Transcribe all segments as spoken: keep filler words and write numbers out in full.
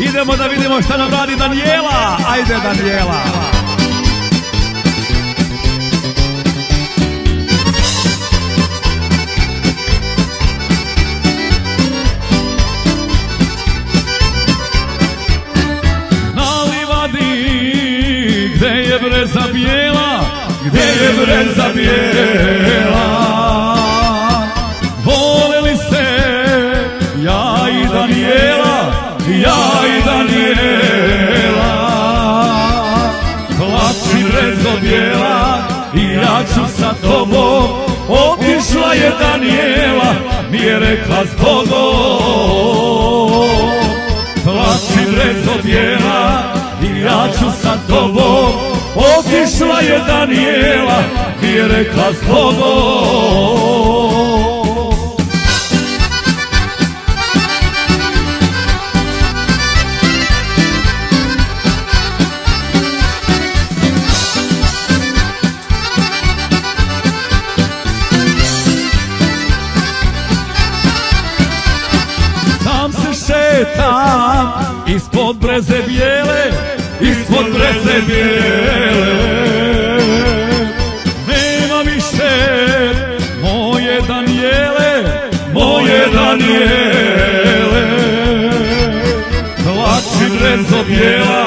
Idemo da vidimo šta nam radi Danijela. Ajde Danijela. Na livadi gde je breza bijela, gde je breza bijela, voleli se ja i Danijela, ja i Danijela. Plači brezo bijela i ja ću sa tobom, otišla je Danijela, nije rekla s Bogom. Plači brezo bijela i ja ću sa tobom, otišla je Danijela, nije rekla s Bogom. Šetam ispod breze bijele, ispod breze bijele, nema više moje Danijele, moje Danijele. Plači brezo bijela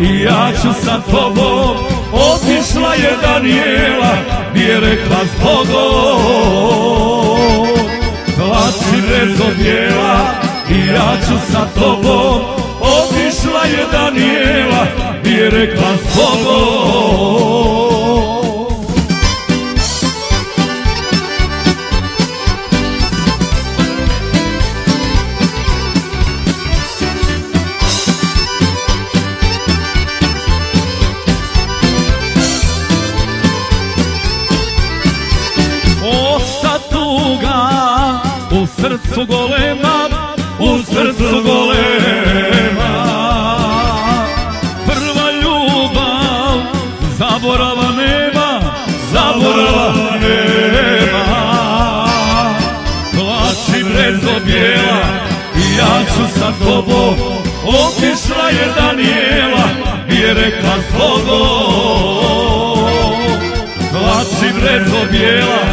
i ja ću sa tobom, otišla je Danijela, nije rekla s Bogom. Plači brezo bijela i ja ću sa tobom, otišla je Danijela, nije rekla s Bogom. Osta tuga u srcu golema, u srcu golema, prva ljubav zaborava nema, zaborava nema. Plači brezo bijela i ja ću sa tobom, otišla je Danijela, nije rekla s Bogom. Plači brezo bijela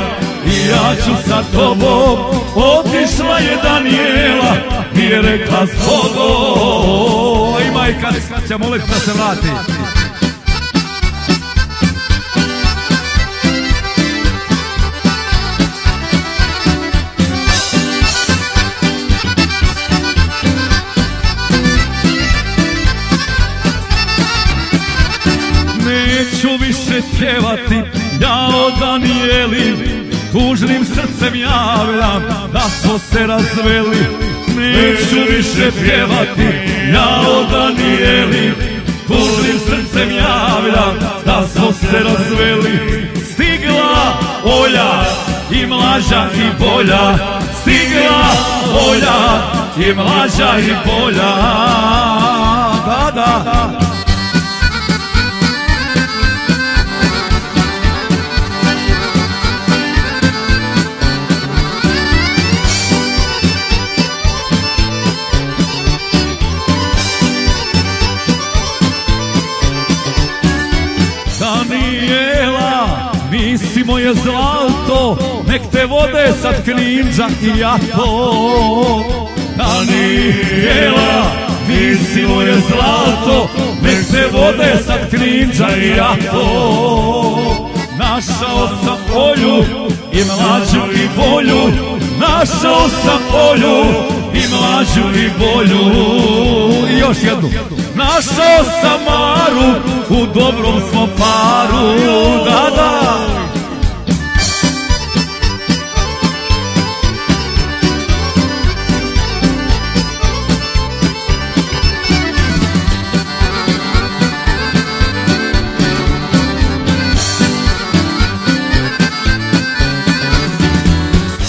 i ja ću sa tobom, otišla je Danijela, nije rekla s Bogom. I majka će molit da se vrati. Neću više pjevati ja o Danijeli, tužnim srcem javljam da smo se razveli. Neću više pjevati ja o Danijeli, tužnim srcem javljam da smo se razveli. Stigla olja i mlađa i bolja, stigla olja i mlađa i bolja. Da, da. Danijela, nisi moje zlato, nek te vode sad Kninđa i Jato. Danijela, nisi moje zlato, nek te vode sad Kninđa i Jato. Našao sam olju i mlađu i bolju, našao sam olju i mlađu i bolju. I još jednu. Našao sam Maru, u dobrom smo paru. Da, da.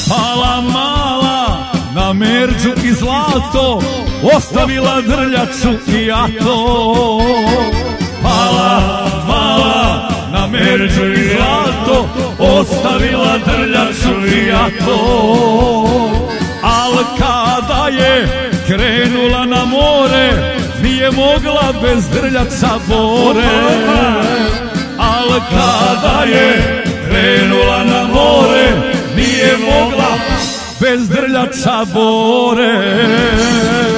Pala mala na merđu i zlato, ostavila drljaču i ja to. Mala, mala, na merđu i zlato, ostavila drljaču i ja to. Al kada je krenula na more, je mogla bez drljaca bore, al kada je krenula na more, nije mogla bez drljaca bore.